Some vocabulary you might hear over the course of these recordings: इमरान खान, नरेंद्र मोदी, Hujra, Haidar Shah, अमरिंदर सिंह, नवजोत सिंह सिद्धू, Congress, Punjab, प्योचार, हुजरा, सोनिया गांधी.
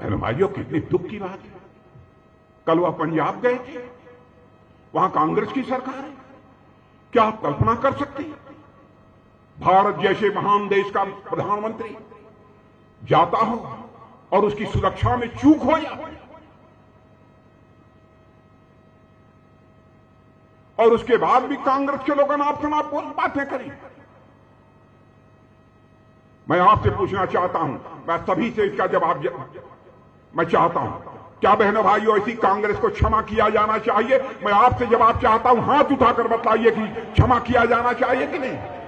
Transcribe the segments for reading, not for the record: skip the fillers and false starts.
बहनों भाइयों, कितनी दुख की बात है। कल वह पंजाब गए थे, वहां कांग्रेस की सरकार है। क्या आप कल्पना कर सकते हैं, भारत जैसे महान देश का प्रधानमंत्री जाता हो और उसकी सुरक्षा में चूक हो जाए और उसके बाद भी कांग्रेस के लोग नाप बातें करें। मैं आपसे पूछना चाहता हूं, मैं सभी से इसका जवाब मैं चाहता हूं, क्या बहनों भाइयों ऐसी कांग्रेस को क्षमा किया जाना चाहिए? मैं आपसे जवाब चाहता हूं, हाथ उठाकर बताइए कि क्षमा किया जाना चाहिए कि नहीं।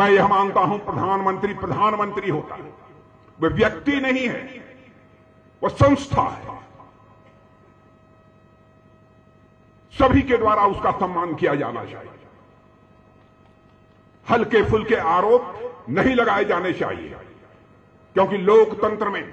मैं यह मानता हूं प्रधानमंत्री होता है, वह व्यक्ति नहीं है, वह संस्था है। सभी के द्वारा उसका सम्मान किया जाना चाहिए। हल्के फुल्के आरोप नहीं लगाए जाने चाहिए, क्योंकि लोकतंत्र में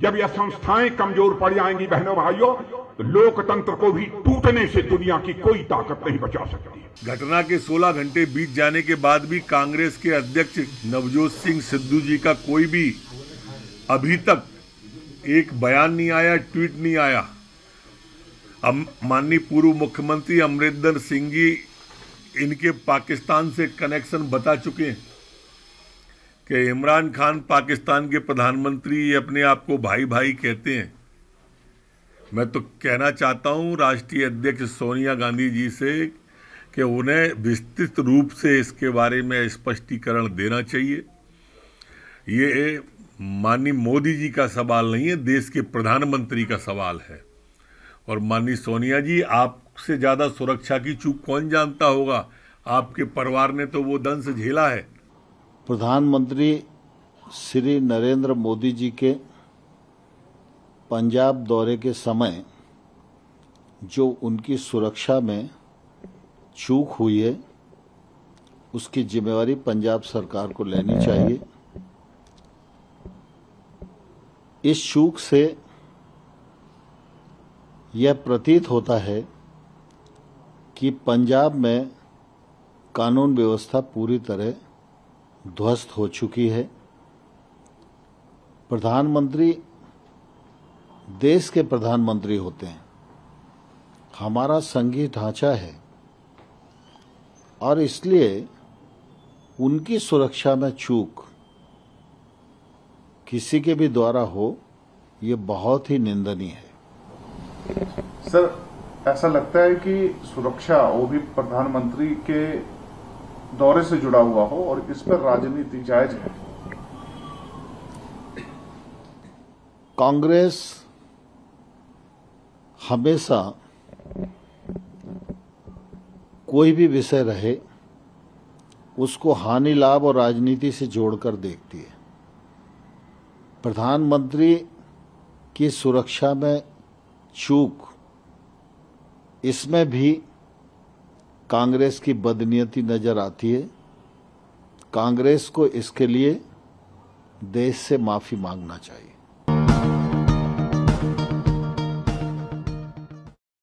जब यह संस्थाएं कमजोर पड़ जाएंगी बहनों भाइयों, तो लोकतंत्र को भी टूटने से दुनिया की कोई ताकत नहीं बचा सकती। घटना के 16 घंटे बीत जाने के बाद भी कांग्रेस के अध्यक्ष नवजोत सिंह सिद्धू जी का कोई भी अभी तक एक बयान नहीं आया, ट्वीट नहीं आया। माननीय पूर्व मुख्यमंत्री अमरिंदर सिंह जी इनके पाकिस्तान से कनेक्शन बता चुके हैं कि इमरान खान पाकिस्तान के प्रधानमंत्री, ये अपने आप को भाई भाई कहते हैं। मैं तो कहना चाहता हूं राष्ट्रीय अध्यक्ष सोनिया गांधी जी से कि उन्हें विस्तृत रूप से इसके बारे में स्पष्टीकरण देना चाहिए। ये माननीय मोदी जी का सवाल नहीं है, देश के प्रधानमंत्री का सवाल है। और माननीय सोनिया जी, आपसे ज़्यादा सुरक्षा की चूक कौन जानता होगा, आपके परिवार ने तो वो दंश झेला है। प्रधानमंत्री श्री नरेंद्र मोदी जी के पंजाब दौरे के समय जो उनकी सुरक्षा में चूक हुई है, उसकी जिम्मेवारी पंजाब सरकार को लेनी चाहिए। इस चूक से यह प्रतीत होता है कि पंजाब में कानून व्यवस्था पूरी तरह ध्वस्त हो चुकी है। प्रधानमंत्री देश के प्रधानमंत्री होते हैं, हमारा संघीय ढांचा है, और इसलिए उनकी सुरक्षा में चूक किसी के भी द्वारा हो, ये बहुत ही निंदनीय है। सर, ऐसा लगता है कि सुरक्षा वो भी प्रधानमंत्री के दौरे से जुड़ा हुआ हो और इस पर राजनीति जायज है। कांग्रेस हमेशा कोई भी विषय रहे उसको हानि, लाभ और राजनीति से जोड़कर देखती है। प्रधानमंत्री की सुरक्षा में चूक, इसमें भी कांग्रेस की बदनीयती नजर आती है। कांग्रेस को इसके लिए देश से माफी मांगना चाहिए।